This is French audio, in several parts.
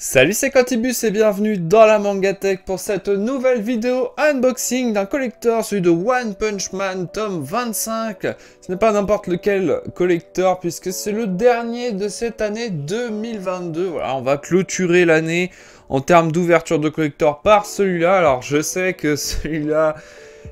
Salut, c'est Quentibus et bienvenue dans la Mangathèque pour cette nouvelle vidéo unboxing d'un collector, celui de One Punch Man tome 25. Ce n'est pas n'importe lequel collector puisque c'est le dernier de cette année 2022. Voilà, on va clôturer l'année en termes d'ouverture de collector par celui-là. Alors je sais que celui-là,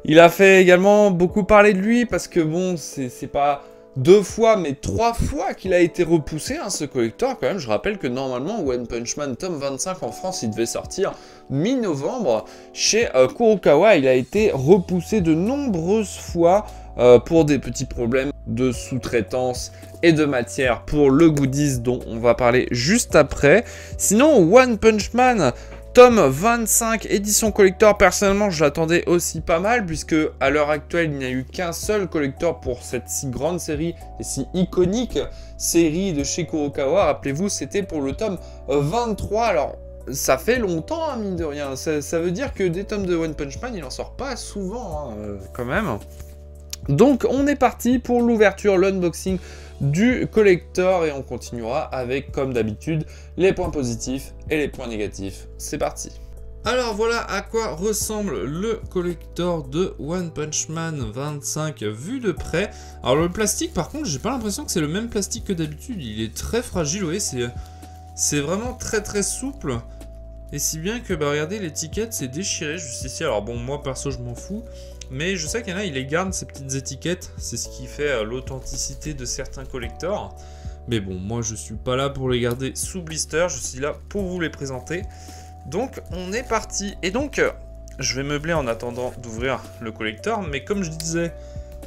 il a fait également beaucoup parler de lui parce que bon, c'est pas... 2 fois, mais 3 fois qu'il a été repoussé, hein, ce collector, quand même. Je rappelle que normalement, One Punch Man tome 25 en France, il devait sortir mi-novembre. Chez Kurokawa, il a été repoussé de nombreuses fois pour des petits problèmes de sous-traitance et de matière pour le goodies dont on va parler juste après. Sinon, One Punch Man... Tome 25, édition collector, personnellement je l'attendais aussi pas mal puisque à l'heure actuelle il n'y a eu qu'un seul collector pour cette si grande série et si iconique série de chez Kurokawa, rappelez-vous c'était pour le tome 23, alors ça fait longtemps hein, mine de rien, ça veut dire que des tomes de One Punch Man il en sort pas souvent hein, quand même. Donc on est parti pour l'ouverture, l'unboxing du collector et on continuera avec comme d'habitude les points positifs et les points négatifs. C'est parti. Alors voilà à quoi ressemble le collector de One Punch Man 25 vu de près. Alors le plastique par contre j'ai pas l'impression que c'est le même plastique que d'habitude, il est très fragile, vous voyez c'est vraiment très souple. Et si bien que bah regardez l'étiquette c'est déchiré juste ici, alors bon moi perso je m'en fous. Mais je sais qu'il y en a, ils les gardent ces petites étiquettes, c'est ce qui fait l'authenticité de certains collectors. Mais bon, moi je suis pas là pour les garder sous blister, je suis là pour vous les présenter. Donc on est parti, et donc je vais meubler en attendant d'ouvrir le collector, mais comme je disais,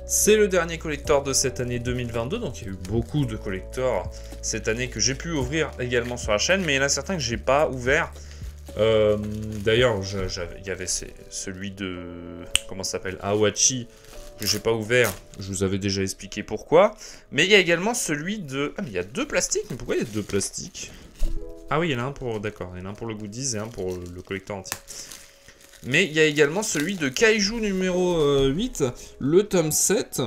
c'est le dernier collector de cette année 2022, donc il y a eu beaucoup de collectors cette année que j'ai pu ouvrir également sur la chaîne, mais il y en a certains que j'ai pas ouvert. D'ailleurs, il y avait celui de... Comment ça s'appelle ? Awachi, que j'ai pas ouvert. Je vous avais déjà expliqué pourquoi. Mais il y a également celui de... Ah, mais il y a 2 plastiques ? Mais pourquoi il y a 2 plastiques ? Ah oui, il y en a un pour... D'accord, il y en a un pour le goodies et un pour le collector entier. Mais il y a également celui de Kaiju numéro 8, le tome 7,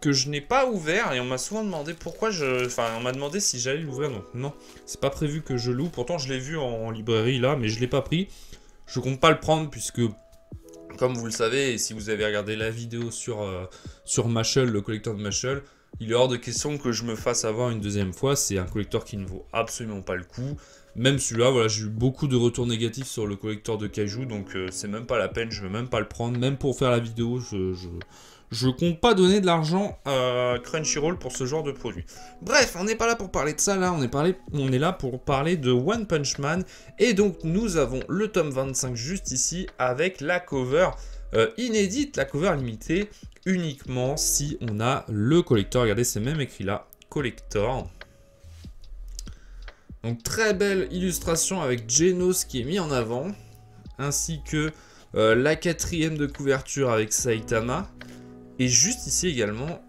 que je n'ai pas ouvert. Et on m'a souvent demandé pourquoi je... Enfin, on m'a demandé si j'allais l'ouvrir. Donc non, c'est pas prévu que je loue. Pourtant, je l'ai vu en librairie là, mais je l'ai pas pris. Je compte pas le prendre puisque, comme vous le savez, et si vous avez regardé la vidéo sur Machel, le collector de Machel, il est hors de question que je me fasse avoir une deuxième fois. C'est un collector qui ne vaut absolument pas le coup. Même celui-là, voilà, j'ai eu beaucoup de retours négatifs sur le collector de Kaiju. Donc c'est même pas la peine, je vais même pas le prendre. Même pour faire la vidéo, je compte pas donner de l'argent à Crunchyroll pour ce genre de produit. Bref, on n'est pas là pour parler de ça, là, on est là pour parler de One Punch Man. Et donc, nous avons le tome 25 juste ici avec la cover inédite, la cover limitée, uniquement si on a le collector. Regardez, c'est même écrit là, collector. Donc, très belle illustration avec Genos qui est mis en avant, ainsi que la 4e de couverture avec Saitama. Et juste ici également,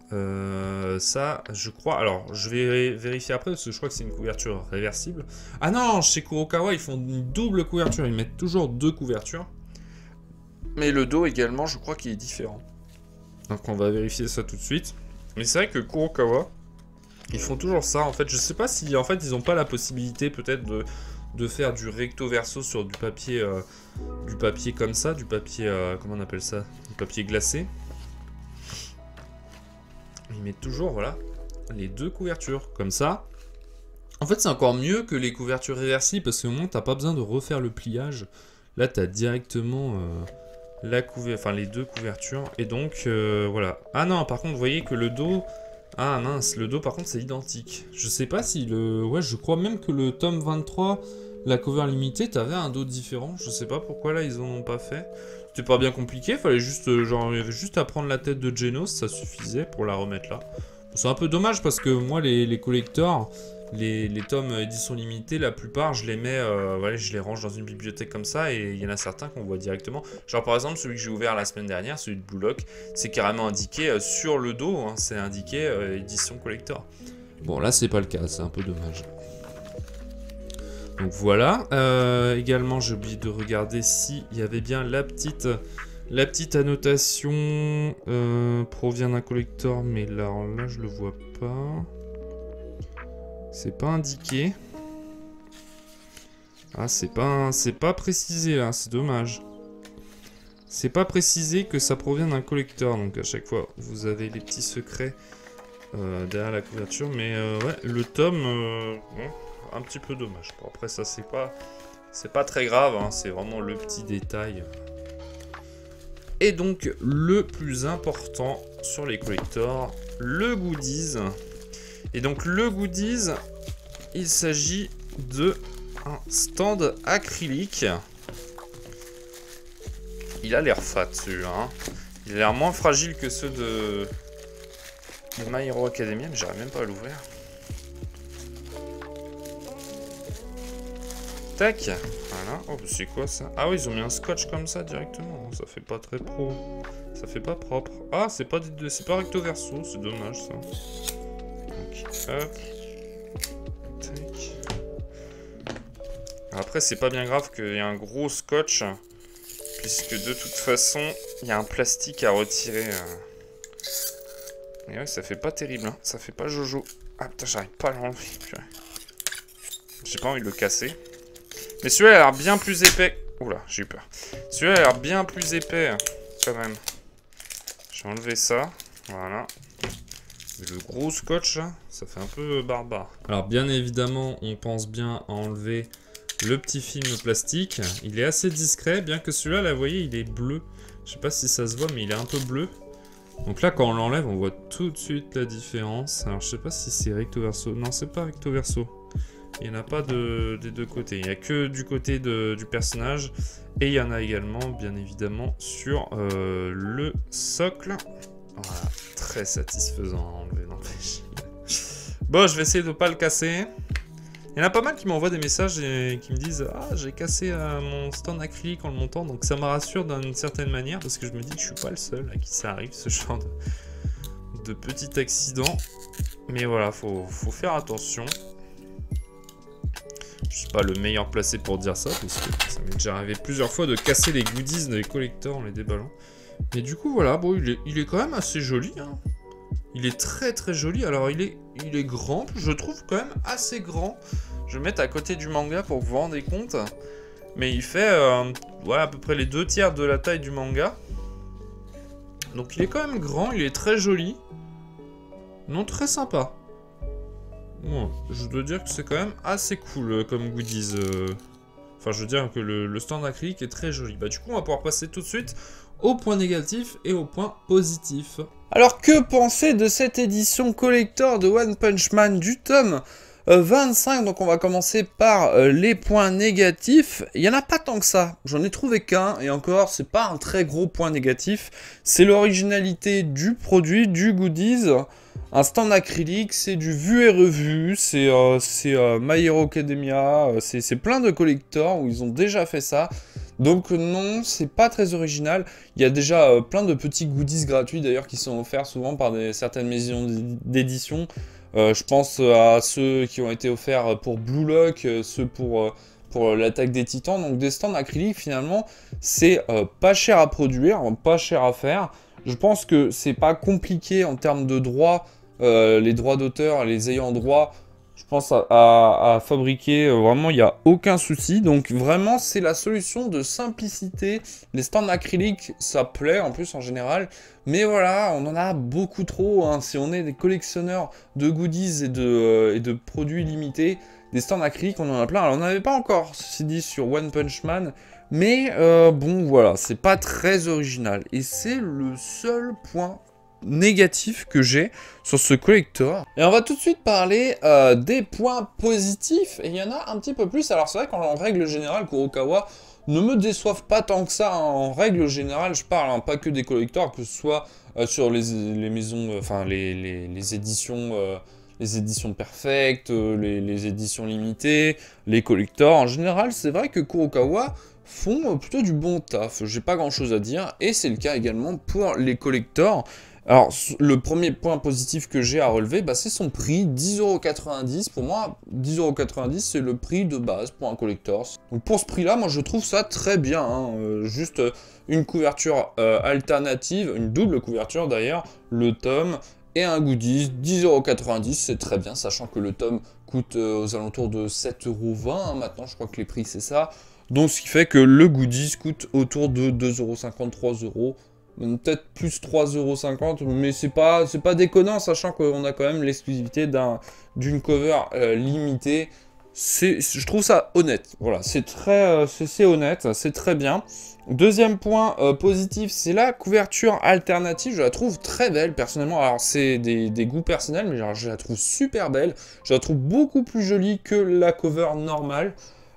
ça, je crois... Alors, je vais vérifier après, parce que je crois que c'est une couverture réversible. Ah non, chez Kurokawa, ils font une double couverture. Ils mettent toujours 2 couvertures. Mais le dos également, je crois qu'il est différent. Donc, on va vérifier ça tout de suite. Mais c'est vrai que Kurokawa, ils font toujours ça, en fait. Je sais pas si, en fait, ils n'ont pas la possibilité, peut-être, de faire du recto-verso sur du papier comme ça, du papier... comment on appelle ça? Du papier glacé. Il met toujours, voilà, les 2 couvertures, comme ça. En fait, c'est encore mieux que les couvertures réversibles, parce qu'au moins, t'as pas besoin de refaire le pliage. Là, t'as directement les 2 couvertures. Et donc, voilà. Ah non, par contre, vous voyez que le dos... Ah mince, le dos, par contre, c'est identique. Je sais pas si le... Ouais, je crois même que le tome 23, la cover limitée, t'avais un dos différent. Je sais pas pourquoi, là, ils en ont pas fait. C'était pas bien compliqué, fallait juste, genre, il y avait juste à prendre la tête de Genos, ça suffisait pour la remettre là. C'est un peu dommage parce que moi, les collecteurs, les tomes édition limitée, la plupart, je les mets, ouais, je les range dans une bibliothèque comme ça et il y en a certains qu'on voit directement. Genre par exemple, celui que j'ai ouvert la semaine dernière, celui de Blue Lock, c'est carrément indiqué sur le dos, hein, c'est indiqué édition collector. Bon là, c'est pas le cas, c'est un peu dommage. Donc voilà, également j'ai oublié de regarder s'il y avait bien la petite annotation provient d'un collector, mais là je le vois pas, c'est pas indiqué. Ah, c'est pas précisé là, c'est dommage. C'est pas précisé que ça provient d'un collector, donc à chaque fois vous avez les petits secrets derrière la couverture. Mais ouais, le tome, bon, un petit peu dommage. Bon, après ça c'est pas très grave, hein, c'est vraiment le petit détail. Et donc le plus important sur les collectors, le goodies. Et donc le goodies, il s'agit de un stand acrylique. Il a l'air fat celui-là, hein. Il a l'air moins fragile que ceux de My Hero Academia, mais j'arrive même pas à l'ouvrir. Tac, voilà. Oh, c'est quoi ça? Ah oui, ils ont mis un scotch comme ça directement. Ça fait pas très pro. Ça fait pas propre. Ah, c'est pas recto verso, c'est dommage ça. Donc, hop. Tac. Après, c'est pas bien grave qu'il y ait un gros scotch, puisque de toute façon, il y a un plastique à retirer. Et ouais, ça fait pas terrible, hein. Ça fait pas jojo. Ah putain, j'arrive pas à l'enlever. J'ai pas envie de le casser. Mais celui-là a l'air bien plus épais. Oula, j'ai eu peur. Celui-là a l'air bien plus épais, quand même. J'ai enlevé ça. Voilà. Mais le gros scotch, là, ça fait un peu barbare. Alors, bien évidemment, on pense bien à enlever le petit film plastique. Il est assez discret, bien que celui-là, là, vous voyez, il est bleu. Je sais pas si ça se voit, mais il est un peu bleu. Donc là, quand on l'enlève, on voit tout de suite la différence. Alors, je sais pas si c'est recto verso. Non, c'est pas recto verso. Il n'y en a pas des deux côtés. Il n'y a que du côté du personnage. Et il y en a également, bien évidemment, sur le socle. Voilà, très satisfaisant à enlever, n'empêche. Bon, je vais essayer de ne pas le casser. Il y en a pas mal qui m'envoient des messages et qui me disent « Ah, j'ai cassé mon stand acrylique en le montant. » Donc ça me rassure d'une certaine manière, parce que je me dis que je ne suis pas le seul à qui ça arrive, ce genre de petit accident. Mais voilà, faut faire attention. Je suis pas le meilleur placé pour dire ça, parce que ça m'est déjà arrivé plusieurs fois de casser les goodies des collecteurs en les déballant. Mais du coup, voilà, bon, il est quand même assez joli, hein. Il est très très joli. Alors, il est grand, je trouve quand même assez grand. Je vais mettre à côté du manga pour que vous vous rendez compte. Mais il fait, voilà, à peu près les 2/3 de la taille du manga. Donc, il est quand même grand, il est très joli. Non, très sympa. Bon, je dois dire que c'est quand même assez cool comme goodies. Enfin, je veux dire que le stand acrylique est très joli. Bah, du coup, on va pouvoir passer tout de suite au point négatif et au point positif. Alors, que penser de cette édition collector de One Punch Man du tome 25? Donc, on va commencer par les points négatifs. Il n'y en a pas tant que ça. J'en ai trouvé qu'un. Et encore, c'est pas un très gros point négatif. C'est l'originalité du produit, du goodies. Un stand acrylique, c'est du vu et revu, c'est My Hero Academia, c'est plein de collectors où ils ont déjà fait ça. Donc non, c'est pas très original. Il y a déjà plein de petits goodies gratuits d'ailleurs qui sont offerts souvent par certaines maisons d'édition. Je pense à ceux qui ont été offerts pour Blue Lock, ceux pour l'attaque des titans. Donc des stands acryliques finalement, c'est pas cher à produire, pas cher à faire. Je pense que c'est pas compliqué en termes de droits. Les droits d'auteur, les ayants droit, je pense à fabriquer, vraiment il n'y a aucun souci. Donc vraiment c'est la solution de simplicité. Les stands acryliques ça plaît en plus en général, mais voilà on en a beaucoup trop, hein. Si on est des collectionneurs de goodies et de produits limités, des stands acryliques on en a plein. Alors on n'en avait pas encore ceci dit sur One Punch Man, mais bon voilà c'est pas très original et c'est le seul point négatif que j'ai sur ce collector. Et on va tout de suite parler des points positifs, et il y en a un petit peu plus. Alors c'est vrai qu'en règle générale Kurokawa ne me déçoivent pas tant que ça, hein. En règle générale je parle, hein, pas que des collectors, que ce soit sur les maisons, enfin les éditions les éditions perfectes, les éditions limitées, les collectors. En général c'est vrai que Kurokawa font plutôt du bon taf, j'ai pas grand chose à dire, et c'est le cas également pour les collectors. Alors, le premier point positif que j'ai à relever, bah, c'est son prix, 10,90 €. Pour moi, 10,90 €, c'est le prix de base pour un collector. Donc, pour ce prix-là, moi, je trouve ça très bien, hein. Juste une couverture alternative, une double couverture d'ailleurs, le tome et un goodies, 10,90€, c'est très bien, sachant que le tome coûte aux alentours de 7,20€, hein, maintenant je crois que les prix c'est ça, donc ce qui fait que le goodies coûte autour de 2,50€, 3€, peut-être plus 3,50€, mais c'est pas déconnant, sachant qu'on a quand même l'exclusivité d'une cover limitée. Je trouve ça honnête, voilà, c'est honnête, c'est très bien. Deuxième point positif, c'est la couverture alternative, je la trouve très belle personnellement, alors c'est des goûts personnels, mais genre, je la trouve super belle, je la trouve beaucoup plus jolie que la cover normale.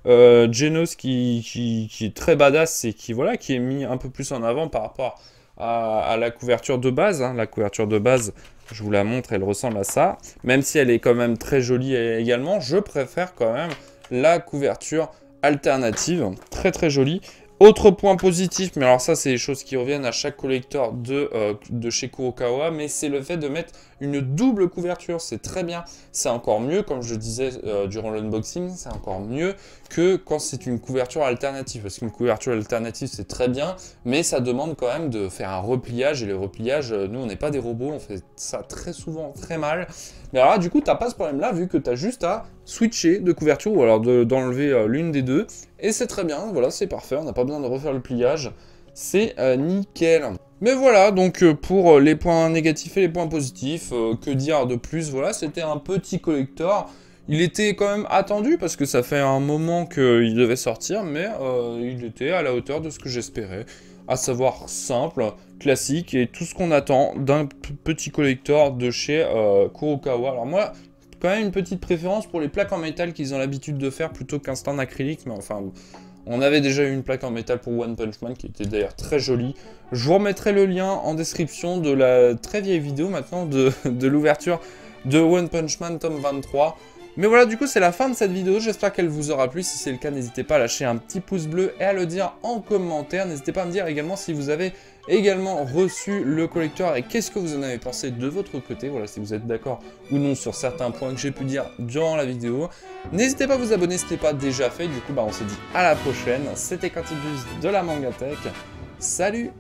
Genos qui est très badass et qui, voilà, qui est mis un peu plus en avant par rapport à la couverture de base, hein. La couverture de base, je vous la montre, elle ressemble à ça, même si elle est quand même très jolie également, je préfère quand même la couverture alternative, très très jolie. Autre point positif, mais alors ça c'est des choses qui reviennent à chaque collector de chez Kurokawa, mais c'est le fait de mettre une double couverture, c'est très bien, c'est encore mieux, comme je disais durant l'unboxing, c'est encore mieux que quand c'est une couverture alternative, parce qu'une couverture alternative c'est très bien, mais ça demande quand même de faire un repliage, et le repliage, nous on n'est pas des robots, on fait ça très souvent très mal, mais alors là, du coup t'as pas ce problème là, vu que t'as juste à switcher de couverture, ou alors d'enlever l'une des deux, et c'est très bien, voilà, c'est parfait, on n'a pas besoin de refaire le pliage, c'est nickel. Mais voilà, donc pour les points négatifs et les points positifs, que dire de plus, voilà, c'était un petit collector, il était quand même attendu, parce que ça fait un moment qu'il devait sortir, mais il était à la hauteur de ce que j'espérais, à savoir simple, classique, et tout ce qu'on attend d'un petit collector de chez Kurokawa. Alors moi, quand même une petite préférence pour les plaques en métal qu'ils ont l'habitude de faire plutôt qu'un stand acrylique, mais enfin, on avait déjà eu une plaque en métal pour One Punch Man qui était d'ailleurs très jolie. Je vous remettrai le lien en description de la très vieille vidéo maintenant de l'ouverture de One Punch Man tome 23. Mais voilà, du coup c'est la fin de cette vidéo, j'espère qu'elle vous aura plu, si c'est le cas n'hésitez pas à lâcher un petit pouce bleu et à le dire en commentaire, n'hésitez pas à me dire également si vous avez également reçu le collector et qu'est-ce que vous en avez pensé de votre côté, voilà, si vous êtes d'accord ou non sur certains points que j'ai pu dire durant la vidéo, n'hésitez pas à vous abonner si ce n'est pas déjà fait, du coup bah, on se dit à la prochaine, c'était Quentibus de la Mangathèque, salut!